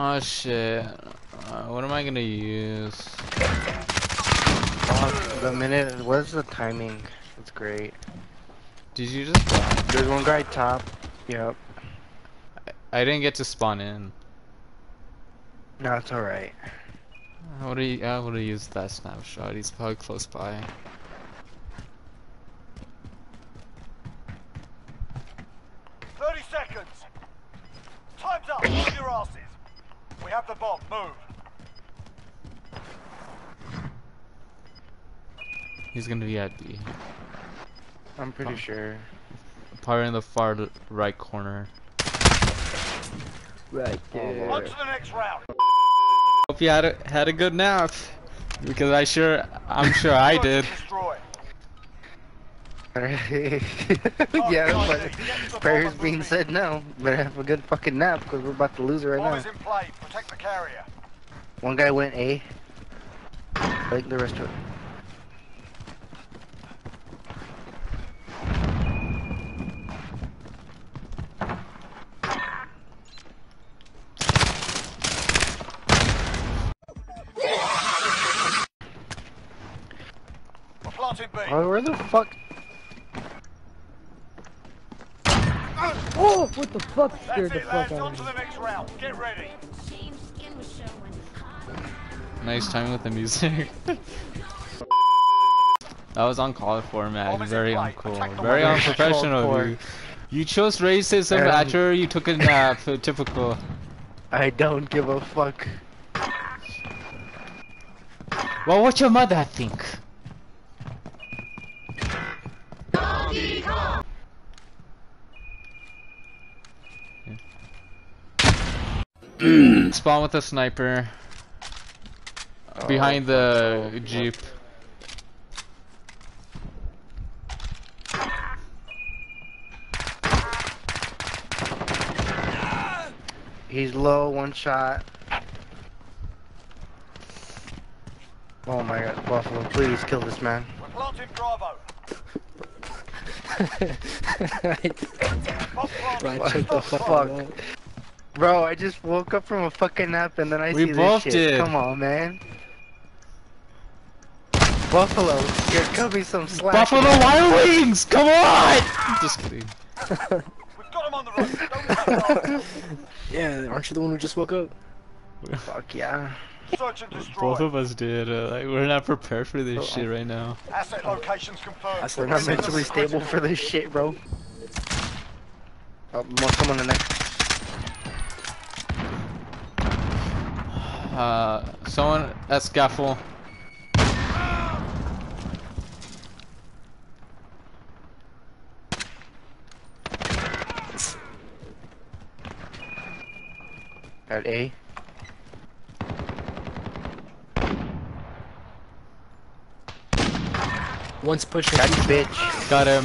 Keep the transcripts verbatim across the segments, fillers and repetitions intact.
Oh shit. Uh, what am I gonna use? Oh, the minute. What's the timing? It's great. Did you just spawn? There's one guy top. Yep. I, I didn't get to spawn in. No, it's alright. I would have I would have used that snapshot. He's probably close by. Thirty seconds. Time's up. Move your asses. We have the bomb. Move. He's gonna be at B. I'm pretty oh. sure. Probably in the far right corner. Right there. On to the next round. Hope you had a, had a good nap, because I sure I'm sure I did. Yeah, but prayers being said now. Better have a good fucking nap, because we're about to lose it right now. Is in play. Protect the carrier. One guy went A. Like the rest of it. Oh, where the fuck? Oh, what the fuck scared the fuck out of me? Get ready. Nice timing with the music. That was uncalled for, man. Very uncool. Very unprofessional of you. You chose racism um, after you took a nap. Typical. I don't give a fuck. Well, what's your mother think? Spawn with a sniper oh, behind the oh, jeep. He's low, one shot. Oh my god, Buffalo, please kill this man. We're planting Bravo. Right. What the fuck? Bro, I just woke up from a fucking nap and then I we see this shit. Did. Come on, man. Buffalo, you're coming some slack. Buffalo man. Wild Wings, come on! Just kidding. We've got him on the run. Yeah, aren't you the one who just woke up? Fuck yeah. Search and destroy. Both of us did. Uh, like, we're not prepared for this oh, shit right now. Asset locations confirmed. Asset we're not mentally stable for this shit, bro. Oh, come on the next. Uh, someone at scaffold. At A. One's pushing. That bitch. Got him.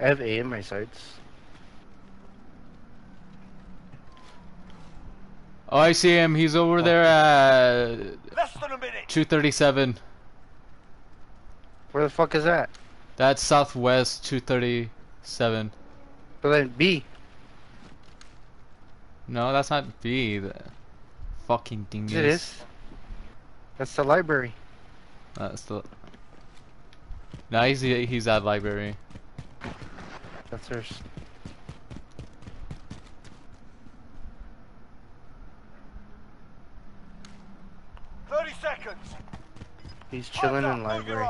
I have A in my sights. Oh, I see him. He's over oh. there at two thirty-seven. Where the fuck is that? That's southwest two thirty-seven. But then B. No, that's not B. The fucking thing. It is. is. That's the library. That's the. Now he's he's at library. That's hers. Thirty seconds. He's chilling in library.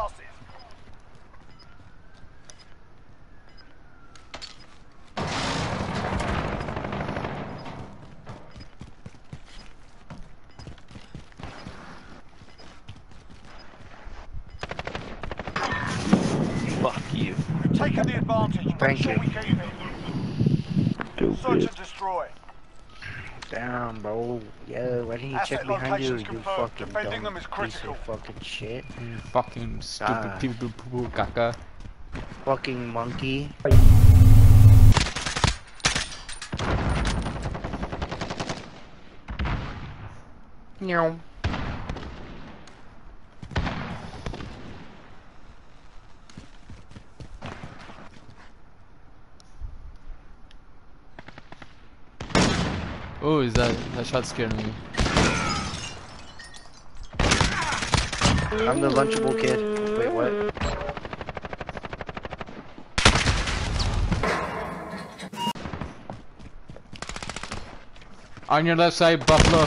Fuck you. Taking the advantage. Thank you. Stupid. Search and destroy. Damn, bro. Yo, why didn't you Asset check behind you? You fucking Defending dumb piece of fucking shit. You fucking stupid ah. people, poo poo caca. Fucking monkey. Meow. Oh, is that that shot scared me? I'm the lunchable kid. Wait, what? On your left side, Buffalo.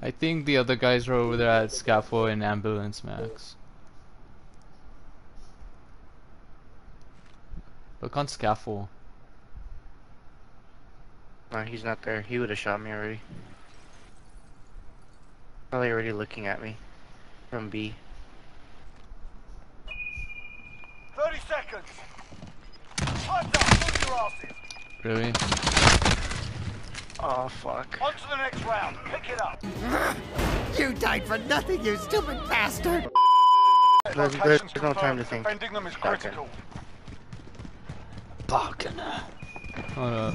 I think the other guys are over there at Scaffold and Ambulance Max. Look on Scaffold. No, he's not there. He would have shot me already. Probably already looking at me from B. Thirty seconds. Really? Oh fuck. On to the next round. Pick it up. You died for nothing, you stupid bastard. There's, there's no time to think. Defending them is critical. Balkaner. Hold up.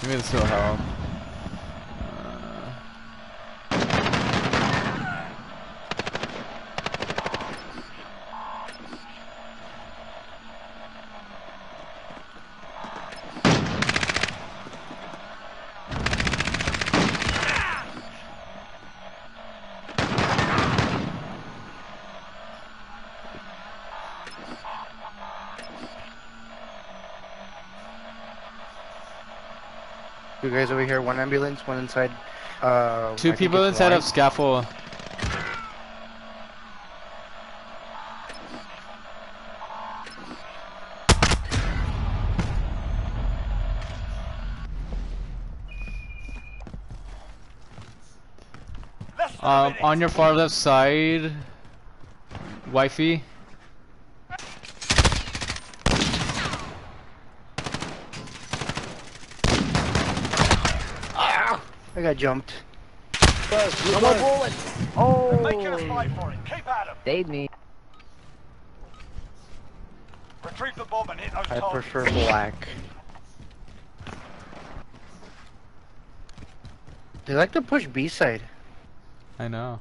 Give me the still help. Two guys over here, one ambulance, one inside. Uh, Two I people inside of Scaffold. Um, on your far left side, Wifey. I got jumped. I'm on bullet. Oh! Making a fight for it. Keep at him. They need. Retrieve the bomb and hit those targets. I prefer black. They like to push B side. I know.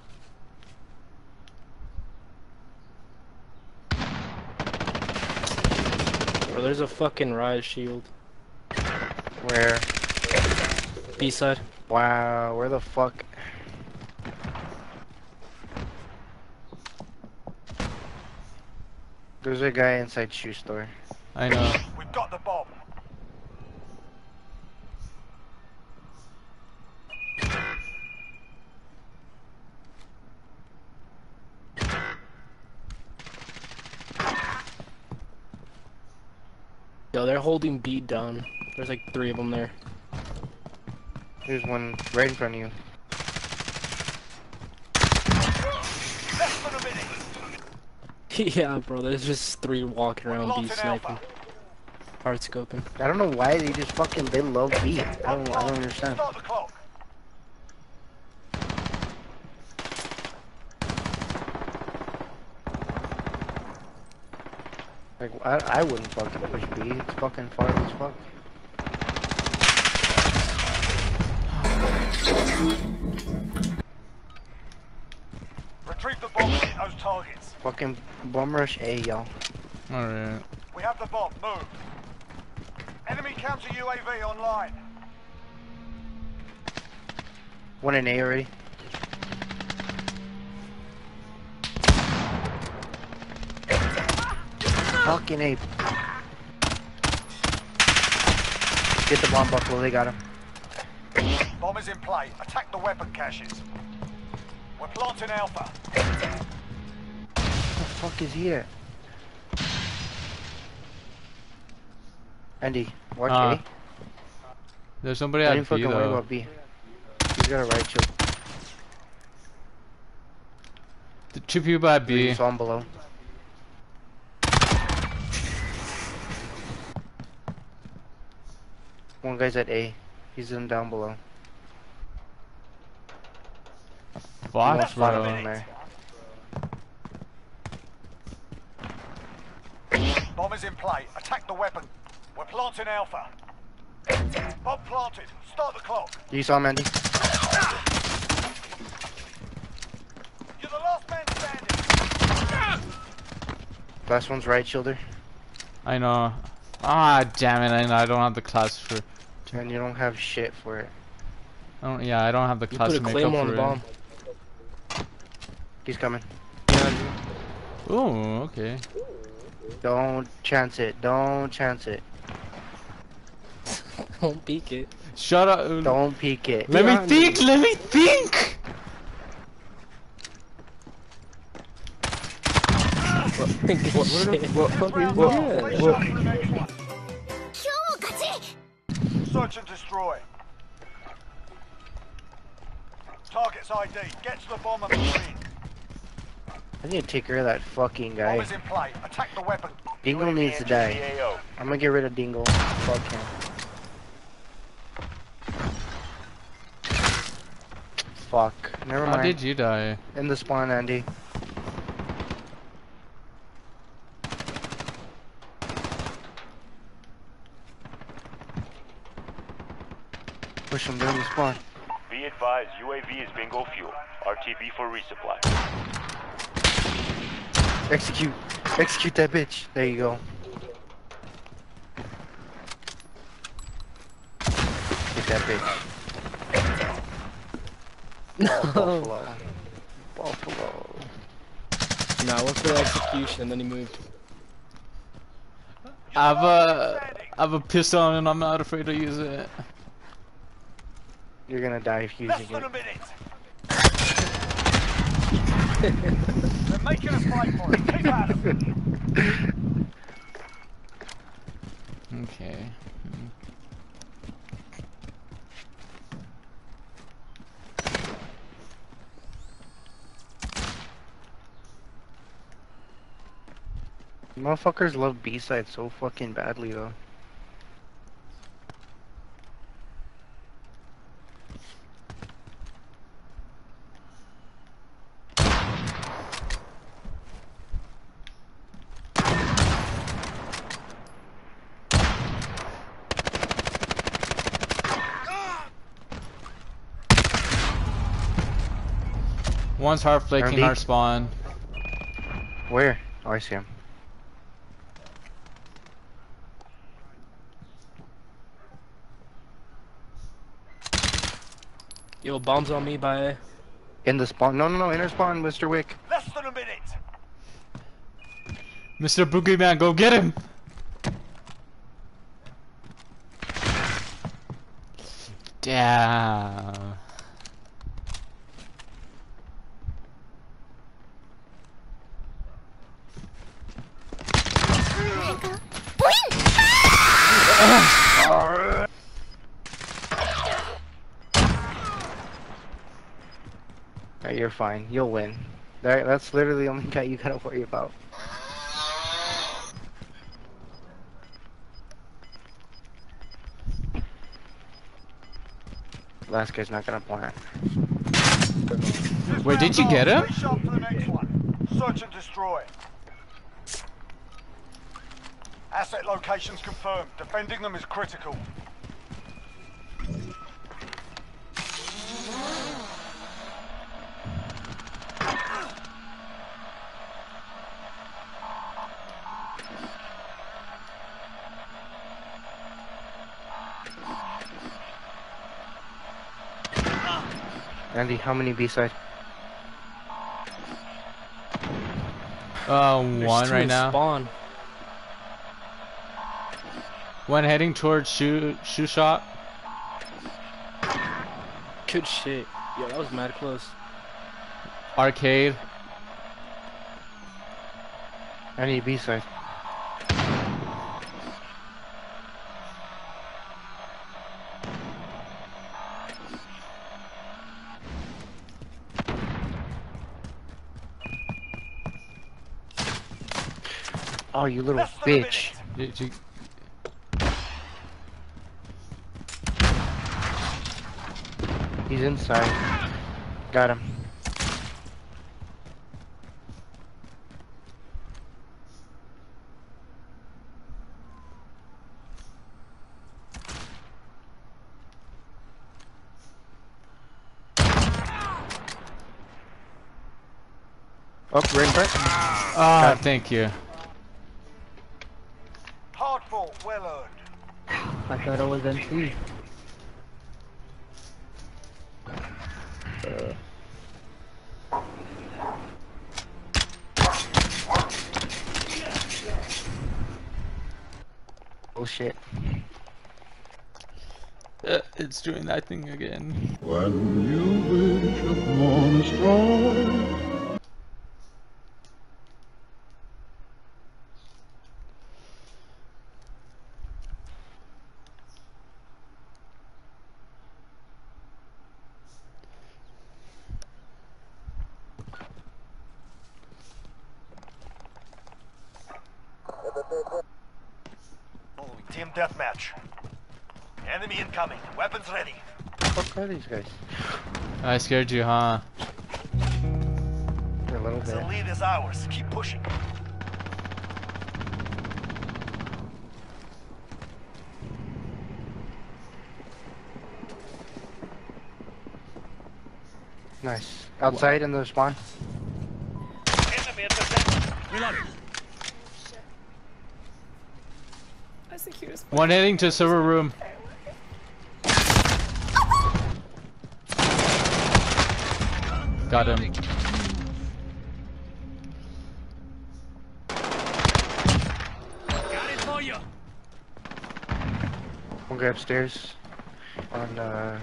Bro, there's a fucking riot shield. Where? B side. Wow, where the fuck? There's a guy inside shoe store. I know. We've got the bomb. Yo, they're holding B down. There's like three of them there. There's one right in front of you. Less than a minute. Yeah, bro, there's just three walking around B sniping. Hard scoping. I don't know why they just fucking, they love B. I don't, I don't understand. Like, I, I wouldn't fucking push B. It's fucking far as fuck. Retrieve the bomb and hit those targets. Fucking bomb rush A, y'all. Alright. We have the bomb, move. Enemy counter U A V online. One in A already. Fucking A. Get the bomb, Buffalo, they got him. Bomb is in play. Attack the weapon caches. We're planting Alpha. Where the fuck is he at? Andy, watch uh, A. There's somebody at B though. Don't fucking worry about B. He's got a right shield. The two people at B. I saw him below. One guy's at A. He's in down below. Box bro. In there. Bomb is in play. Attack the weapon. We're planting Alpha. Bomb planted. Start the clock. You saw Mandy. You're the last man standing. Last one's right shoulder. I know. Ah, damn it! I know. I don't have the class for. And you don't have shit for it. I don't. Yeah, I don't have the class to make up for bomb. It. He's coming. Ooh, okay. Don't chance it. Don't chance it. Don't peek it. Shut up. Don't peek it. Let yeah, me think. Let me think. Search and destroy. Target's I D. Get to the bomb and machine. I need to take care of that fucking guy. Bomb is in play. Attack the weapon. Dingle needs to die. I'm gonna get rid of Dingle. Fuck him. Fuck. Never mind. How did you die? In the spawn, Andy. Push him down the spawn. Be advised, U A V is bingo fuel. R T B for resupply. Execute. Execute that bitch. There you go. Get that bitch. No. Oh, Buffalo. Buffalo. No, I went for execution, then he moved. I have a, I have a pistol and I'm not afraid to use it. You're gonna die if you use it. They're making a fight for it. Keep at him. Okay. Motherfuckers love B-side so fucking badly though. One's hard flaking our spawn. Where? Oh, I see him. Yo, bombs on me by... In the spawn. No, no, no. Inner spawn, Mister Wick. Less than a minute. Mister Boogeyman, go get him. Damn. You're fine. You'll win. That, that's literally the only guy you gotta worry about. Last guy's not gonna plant. Wait, did you get him? Search and destroy. Asset locations confirmed. Defending them is critical. Andy, how many B-side? Uh, one right now. Spawn. One heading towards shoe shoe shop. Good shit. Yeah, that was mad close. Arcade. I need B-side. Oh, you little bitch. Did you... He's inside. Got him. Oh, right in front. Uh, God, thank you. Hard ball, well earned. I thought I was M P. Uh. Oh shit. Uh, it's doing that thing again. When you wish upon a star. Team deathmatch. Enemy incoming. Weapons ready. What the fuck are these guys? I scared you, huh? A little bit. The lead is ours. Keep pushing. Nice. Outside in the spawn. Enemy at the center. Reloading. That's the cutest one. One heading to server room. Got him. Got it for you. One guy upstairs. On uh,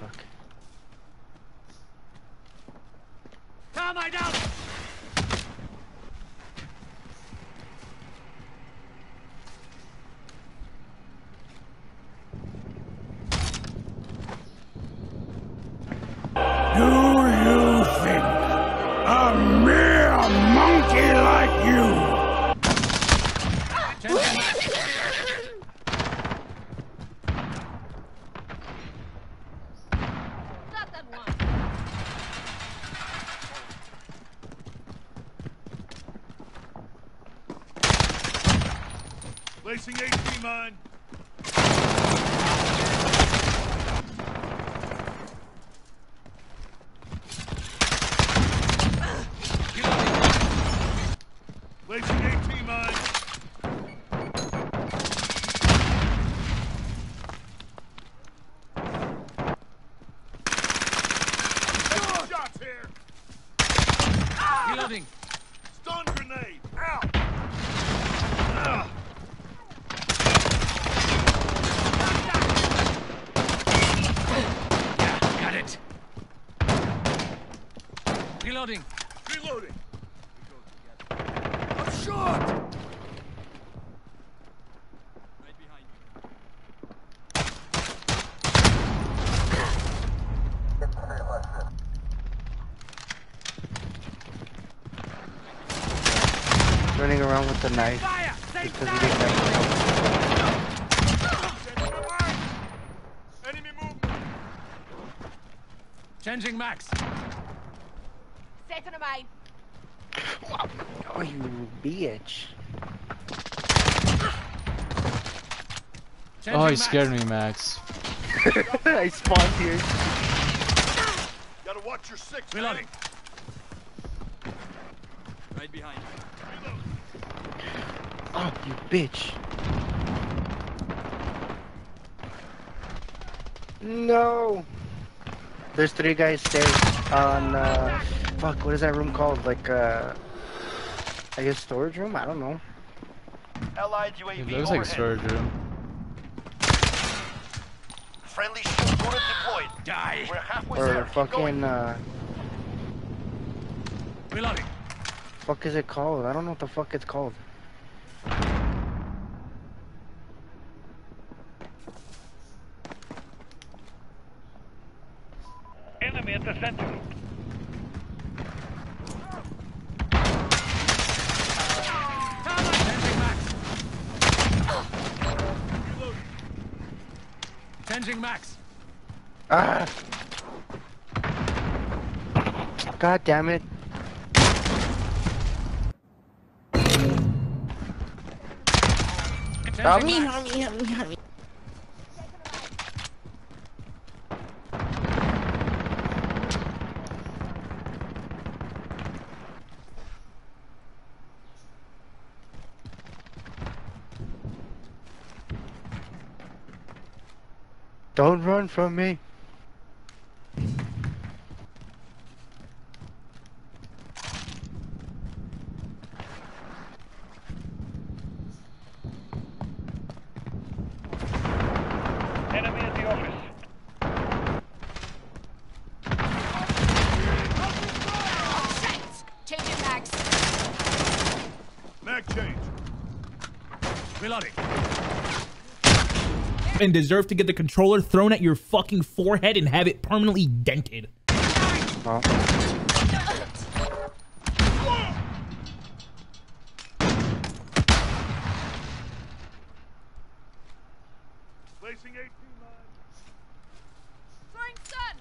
fuck. Come on down. Placing H P mine. Placing H P mine. Two shots here. Yielding. Stun grenade. Out. Ah. Reloading! Reloading! I'm shot! Right behind you. Running around with the knife. Fire! Take because fire! He didn't have the knife. Enemy movement! Changing max! Second mine. Oh, you bitch. Oh, he scared me, Max. I spawned here. Gotta watch your six. Reloading. Right behind you. Oh, you bitch. No. There's three guys stairs on, uh... fuck, what is that room called? Like, uh... I guess storage room? I don't know. Allied U A V it looks overhead. Like storage room. Friendly shield unit deployed. Die! We're halfway there. Or fucking, uh... Reloading. Fuck is it called? I don't know what the fuck it's called. Enemy at the center. Changing max. Ah. God damn it. Help me, help me, help me, help me. Don't run from me. And deserve to get the controller thrown at your fucking forehead and have it permanently dented. Huh? Placing eighteen mines. Throwing stun.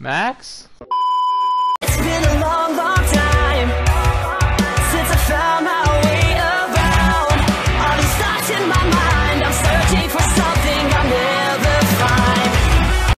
Max?